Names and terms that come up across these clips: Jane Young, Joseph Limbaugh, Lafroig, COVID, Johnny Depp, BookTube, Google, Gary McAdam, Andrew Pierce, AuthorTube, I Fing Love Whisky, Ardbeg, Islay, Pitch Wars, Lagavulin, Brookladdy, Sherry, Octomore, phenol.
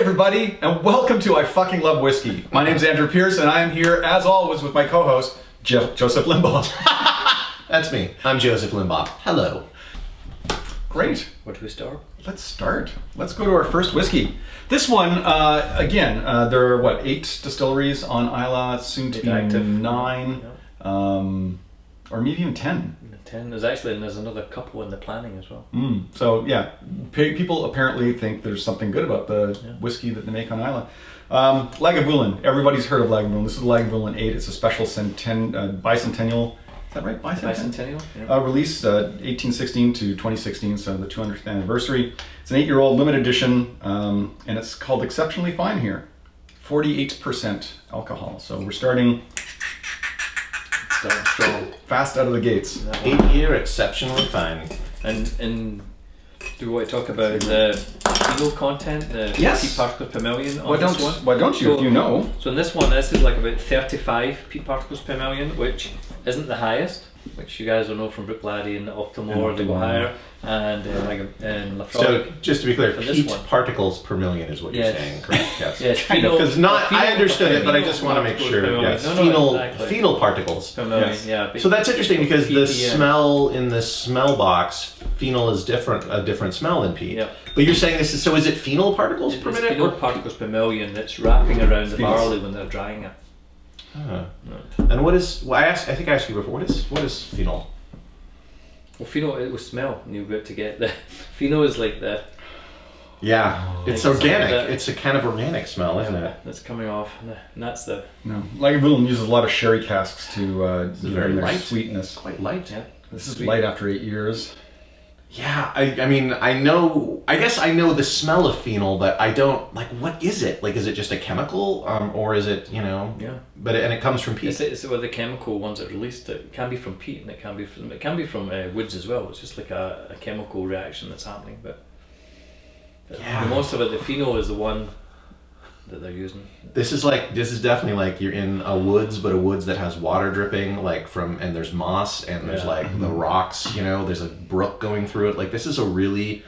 Hi everybody, and welcome to I Fucking Love Whisky. My name's Andrew Pierce, and I am here, as always, with my co-host, Joseph Limbaugh. That's me. I'm Joseph Limbaugh. Hello. Great. What do we start? Let's start. Let's go to our first whiskey. This one, there are, what, 8 distilleries on Islay, soon to be active. 9, yeah. Or maybe even 10. 10. There's another couple in the planning as well. So yeah, people apparently think there's something good about the whiskey that they make on Islay. Lagavulin. Everybody's heard of Lagavulin. This is Lagavulin 8. It's a special bicentennial. Is that right? Bicentennial. Yeah. Release 1816 to 2016, so the 200th anniversary. It's an 8-year-old limited edition, and it's called Exceptionally Fine here. 48% alcohol. So we're starting. So fast out of the gates. 8-year exceptionally fine. And do I talk about the penal content, the 50 particles per million on this one? Why don't you, if you know? So in this one, this is like about 35 P particles per million, which isn't the highest, which you guys will know from Brookladdy and Octomore, they go higher, and Lafroig. So just to be clear, P particles per million is what you're saying, correct? Yes. Yes. Because I understood it, but I just want to make sure. Yes. Phenol particles. Per million. Yes. Yeah. So that's interesting because the smell in the smell box, phenol is a different smell than peat. Yep. But you're saying this is, so is it phenol particles per minute? Phenol particles per million that's wrapping around the barley when they're drying it. Huh. And what is? Well, I think I asked you before. What is phenol? Well, phenol it was smell. You got to get the phenol is like the. Yeah, it's organic. Like it's a kind of organic smell, isn't it? That's coming off. And that's the. No, Lagavulin uses a lot of sherry casks to very light sweetness. Quite light. Yeah, this is light after 8 years. Yeah, I mean, I guess I know the smell of phenol, but I don't, like, what is it? Like, is it just a chemical, or is it, you know? Yeah. But, and it comes from peat. It's well, the chemical ones that are released, it can be from peat, and it can be from woods as well. It's just like a chemical reaction that's happening, but yeah. Most of it, the phenol is the one that they're using. This is definitely like you're in a woods, but a woods that has water dripping like from, and there's moss and there's like the rocks, you know, there's a brook going through it. Like this is a really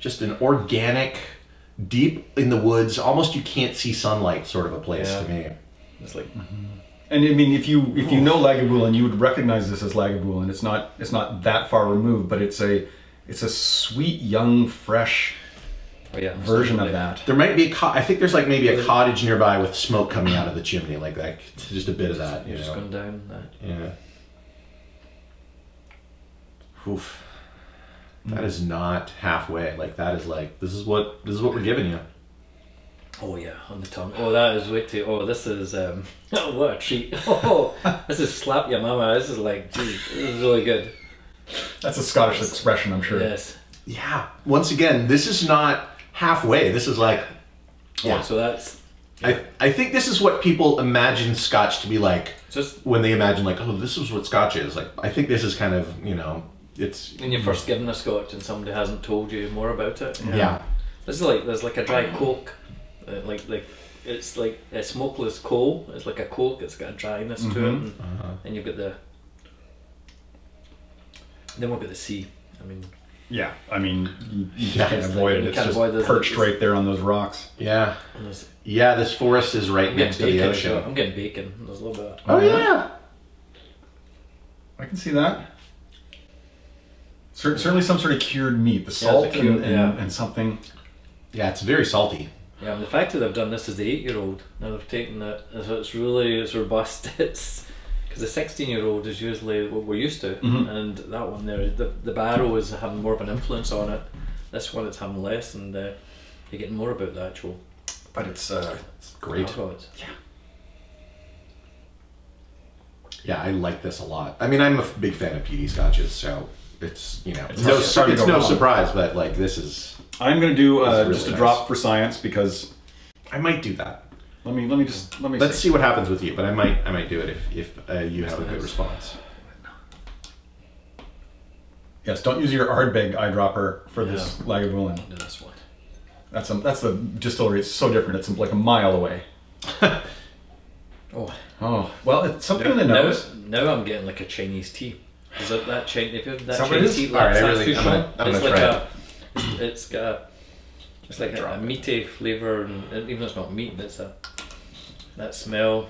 just an organic, deep in the woods, almost you can't see sunlight sort of a place to me. It's like and I mean if you know Lagavulin, you would recognize this as Lagavulin. It's not that far removed, but it's a sweet, young, fresh version of that. There might be I think there's like maybe a cottage nearby with smoke coming out of the chimney, like that. Just a bit of that. You know? Just going down that. Yeah. Oof. That is not halfway. Like that is like this is what we're giving you. Oh yeah, on the tongue. Oh, that is way too. Oh, this is oh, what a treat. Oh, this is slap your mama. This is like, geez, this is really good. That's a Scottish expression, I'm sure. Yes. Yeah. Once again, this is not halfway. This is like, yeah. So that's. Yeah. I think this is what people imagine Scotch to be like. Just when they imagine like, oh, this is what Scotch is like. I think this is kind of, you know, it's. When you're first given a Scotch and somebody hasn't told you more about it. You know? Yeah. This is like there's like a dry Coke, it's like a smokeless coal. It's like a Coke. It's got a dryness to it, and you've got the. Then we'll get the C. I mean. Yeah, I mean, you can't avoid it. It's just perched right there on those rocks. Yeah. Yeah, this forest is right next to the ocean. I'm getting bacon. There's a little bit. Oh, yeah. I can see that. Certainly some sort of cured meat. The salt and something. Yeah, it's very salty. Yeah, and the fact that they've done this as the 8-year-old, now they've taken it, so it's really, it's robust. It's... Because the 16-year-old is usually what we're used to, and that one there, the barrel is having more of an influence on it. This one, it's having less, and you're getting more about the actual. But it's great. Yeah. Yeah, I like this a lot. I mean, I'm a big fan of peaty scotches, so it's, you know, it's no surprise. But like this is. I'm gonna do just a drop for science because I might do that. Let me Let's see what happens with you, but I might do it if you have a good response. Yes, don't use your Ardbeg eyedropper for this Lagavulin. No, that's what. That's the distillery. It's so different. It's like a mile away. oh. Well, it's something in the nose. Now I'm getting like a Chinese tea. Is that Chinese tea? All right, I'm gonna try it. It's got Just like a meaty flavour, and even though it's not meat, it's a that smell.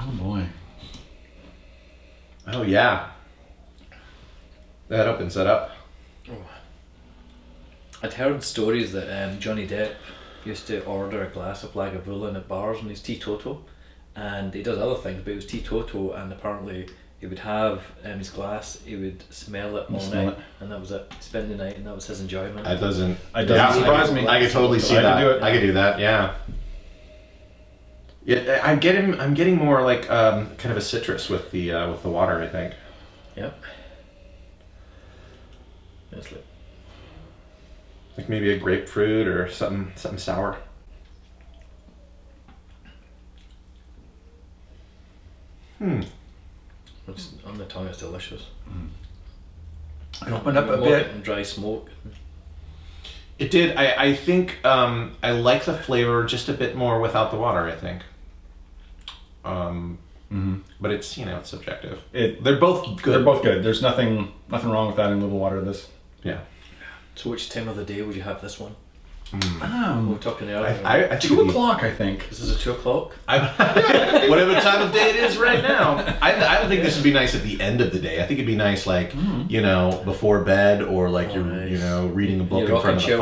Oh boy. Oh yeah. That opens it up. Oh. I'd heard stories that Johnny Depp used to order a glass of Lagavulin at bars, and he's teetotal, and he does other things, but he was teetotal, and apparently he would have his glass, he would smell it all night, and that was it. Spend the night, and that was his enjoyment. It doesn't surprise me. I could totally see that. I could do that. Yeah. Yeah, I'm getting more like kind of a citrus with the water, I think. Yep. That's it. Like maybe a grapefruit or something sour. Hmm. It's on the tongue, it's delicious. It opened up a bit and dry smoke. It did. I think I like the flavor just a bit more without the water, I think. But it's, you know, it's subjective. They're both good. They're both good. There's nothing wrong with adding a little water to this. Yeah. So which time of the day would you have this one? We were talking earlier. 2 o'clock, I think. This is a 2 o'clock. Whatever time of day it is right now. I don't think this would be nice at the end of the day. I think it'd be nice, like you know, before bed, or like you know, reading a book in front of the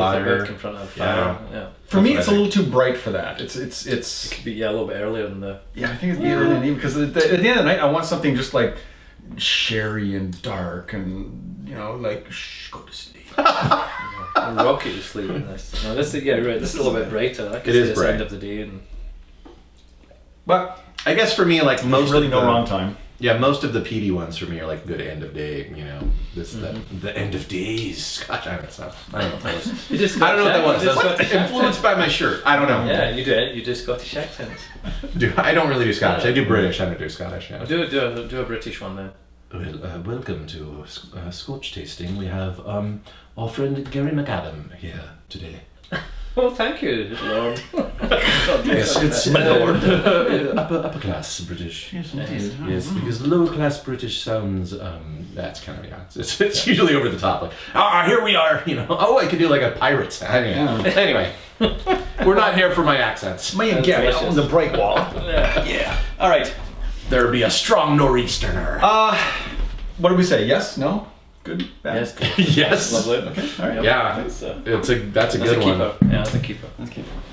fire. Yeah. For me, it's a little too bright for that. It could be a little bit earlier than the. Yeah, I think it'd be earlier than the evening, because at the end of the night, I want something just like sherry and dark, and you know, like go to sleep. Rocket to sleep in this. No, this is, yeah, right. This is a little bit brighter. I can see this bright. End of the day, and but I guess for me, like most really no wrong time. Yeah, most of the peaty ones for me are like good end of day. You know, this the end of days. Gosh, I don't know what that was. That's influenced by my shirt. I don't know. Yeah, you do it. You do Scottish accents. I don't really do Scottish. I do British. I don't do Scottish. Yeah. Do a British one then. Well, welcome to Scotch tasting. We have our friend Gary McAdam here today. Well, thank you, Lord. Yes, it's my Lord. Upper class British. Yes, yes, because lower class British sounds. That's kind of it's usually over the top. Like, ah, here we are. You know. Oh, I could do like a pirate sound. Anyway, we're not here for my accents. Me and Gary on the break wall. Yeah. All right. There be a strong nor'easterner. What did we say? Yes? No? Good? Bad? Yes. Yes. Lovely. Okay. All right. Yeah. That's a good one. Keeper. Yeah, that's a keeper.